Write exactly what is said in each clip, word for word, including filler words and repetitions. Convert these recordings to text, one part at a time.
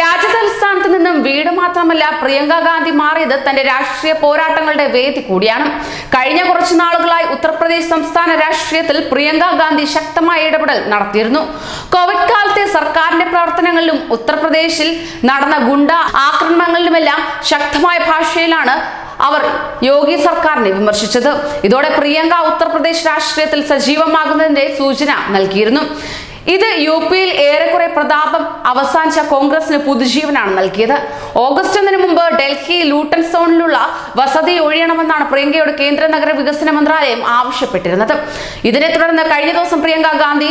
രാജ്യതലസ്ഥാനത്ത് നിന്നും വീട് മാത്രമല്ല പ്രിയങ്ക ഗാന്ധി മാറിയത് തന്റെ രാഷ്ട്രീയ പോരാട്ടങ്ങളുടെ വേദി കൂടിയാണ്. കഴിഞ്ഞ കുറച്ചു നാളുകളായി ഉത്തർപ്രദേശ് സംസ്ഥാന രാഷ്ട്രീയത്തിൽ പ്രിയങ്ക ഗാന്ധി ശക്തമായ ഇടപെടൽ നടത്തിയിരുന്നു. കോവിഡ് കാലത്തെ സർക്കാരിന്റെ പ്രവർത്തനങ്ങളിലും ഉത്തർപ്രദേശിൽ നടന്ന ഗുണ്ട ആക്രമണങ്ങളിലുമെല്ലാം ശക്തമായ ഭാഷയിലാണ് അവർ യോഗി സർക്കാരിനെ വിമർശിച്ചത്. ഇതോടെ പ്രിയങ്ക ഉത്തർപ്രദേശ് രാഷ്ട്രീയത്തിൽ സജീവമാകുന്നതിന്റെ സൂചന നൽകിയിരുന്നു. ഇത് യു പിയിൽ ഏറെക്കുറെ പ്രതാപം അവസാനിച്ച കോൺഗ്രസിന് പുതുജീവനാണ് നൽകിയത്. ഓഗസ്റ്റ് ഒന്നിന് മുമ്പ് ഡൽഹി ലൂട്ടൺ സോണിലുള്ള വസതി ഒഴിയണമെന്നാണ് പ്രിയങ്കയുടെ കേന്ദ്ര നഗര വികസന മന്ത്രാലയം ആവശ്യപ്പെട്ടിരുന്നത്. ഇതിനെ തുടർന്ന് കഴിഞ്ഞ ദിവസം പ്രിയങ്ക ഗാന്ധി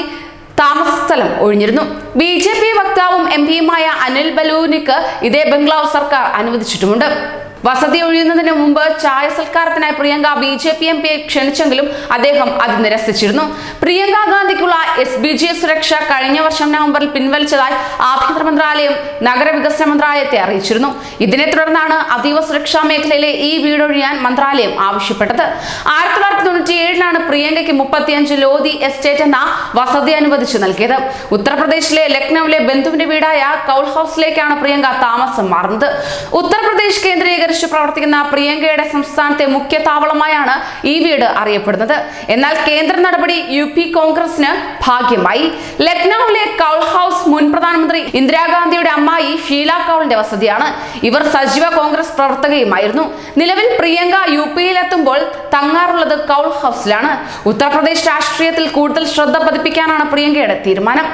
താമസസ്ഥലം ഒഴിഞ്ഞിരുന്നു. ബി ജെ പി വക്താവും എം പിയുമായ അനിൽ ബലൂനിക്ക് ഇതേ ബംഗ്ലാവ് സർക്കാർ അനുവദിച്ചിട്ടുമുണ്ട്. വസതി ഒഴിയുന്നതിന് മുമ്പ് ചായ സൽക്കാരത്തിനായി Priyanka B J P M പിയെ ക്ഷണിച്ചെങ്കിലും അദ്ദേഹം അത് നിരസിച്ചിരുന്നു. പ്രിയങ്ക ഗാന്ധിക്കുള്ള എസ് ബി ജി സുരക്ഷ കഴിഞ്ഞ വർഷം നവംബറിൽ പിൻവലിച്ചതായി ആഭ്യന്തര മന്ത്രാലയം നഗരവികസന മന്ത്രാലയത്തെ അറിയിച്ചിരുന്നു. ഇതിനെ തുടർന്നാണ് അതീവ സുരക്ഷാ മേഖലയിലെ ഈ വീടൊഴിയാൻ മന്ത്രാലയം ആവശ്യപ്പെട്ടത്. ആയിരത്തി തൊള്ളായിരത്തി തൊണ്ണൂറ്റി ഏഴിലാണ് പ്രിയങ്കയ്ക്ക് മുപ്പത്തിയഞ്ച് ലോധി എസ്റ്റേറ്റ് എന്ന വസതി അനുവദിച്ചു നൽകിയത്. ഉത്തർപ്രദേശിലെ ലക്നൌവിലെ ബന്ധുവിന്റെ വീടായ കൗൾ ഹൗസിലേക്കാണ് പ്രിയങ്ക താമസം മാറുന്നത്. ഉത്തർപ്രദേശ് കേന്ദ്രീകരണം പ്രവർത്തിക്കുന്ന പ്രിയങ്കയുടെ സംസ്ഥാനത്തെ മുഖ്യ താവളമായാണ് ഈ വീട് അറിയപ്പെടുന്നത്. എന്നാൽ കേന്ദ്ര നടപടി യു പി കോൺഗ്രസിന് ഭാഗ്യമായി. ലക്നൌവിലെ കൗൾ ഹൗസ് മുൻ പ്രധാനമന്ത്രി ഇന്ദിരാഗാന്ധിയുടെ അമ്മായി ഷീല കൗളിന്റെ വസതിയാണ്. ഇവർ സജീവ കോൺഗ്രസ് പ്രവർത്തകയുമായിരുന്നു. നിലവിൽ പ്രിയങ്ക യു പിയിലെത്തുമ്പോൾ തങ്ങാറുള്ളത് കൗൾ ഹൗസിലാണ്. ഉത്തർപ്രദേശ് രാഷ്ട്രീയത്തിൽ കൂടുതൽ ശ്രദ്ധ പതിപ്പിക്കാനാണ് പ്രിയങ്കയുടെ തീരുമാനം.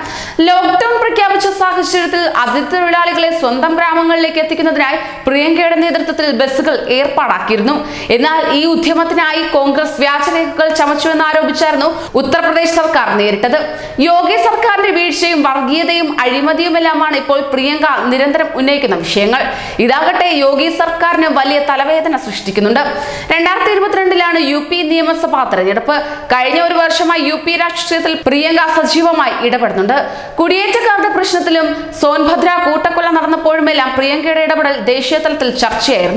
ലോക്ഡൌൺ പ്രഖ്യാപിച്ച സാഹചര്യത്തിൽ അതിഥി തൊഴിലാളികളെ സ്വന്തം ഗ്രാമങ്ങളിലേക്ക് എത്തിക്കുന്നതിനായി പ്രിയങ്കയുടെ നേതൃത്വത്തിൽ ബസ്സുകൾ ഏർപ്പാടാക്കിയിരുന്നു. എന്നാൽ ഈ ഉദ്യമത്തിനായി കോൺഗ്രസ് വ്യാജരേഖകൾ ചമച്ചുവെന്ന് ആരോപിച്ചായിരുന്നു ഉത്തർപ്രദേശ് സർക്കാർ നേരിട്ടത്. യോഗി സർക്കാരിന്റെ വീഴ്ചയും വർഗീയതയും അഴിമതിയുമെല്ലാമാണ് ഇപ്പോൾ പ്രിയങ്ക നിരന്തരം ഉന്നയിക്കുന്ന വിഷയങ്ങൾ. ഇതാകട്ടെ യോഗി സർക്കാരിന് വലിയ തലവേദന സൃഷ്ടിക്കുന്നുണ്ട്. രണ്ടായിരത്തി ഇരുപത്തിരണ്ടിലാണ് യു പി നിയമസഭാ തെരഞ്ഞെടുപ്പ്. കഴിഞ്ഞ ഒരു വർഷമായി യു പി രാഷ്ട്രീയത്തിൽ പ്രിയങ്ക സജീവമായി ഇടപെടുന്നുണ്ട്. കുടിയേറ്റക്കാരുടെ പ്രശ്നത്തിലും സോൻഭദ്ര കൂട്ടക്കൊല നടന്നപ്പോഴുമെല്ലാം പ്രിയങ്കയുടെ ഇടപെടൽ ദേശീയ തലത്തിൽ ചർച്ചയായിരുന്നു.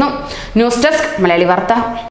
ന്യൂസ് ഡെസ്ക് മലയാളി വാർത്ത.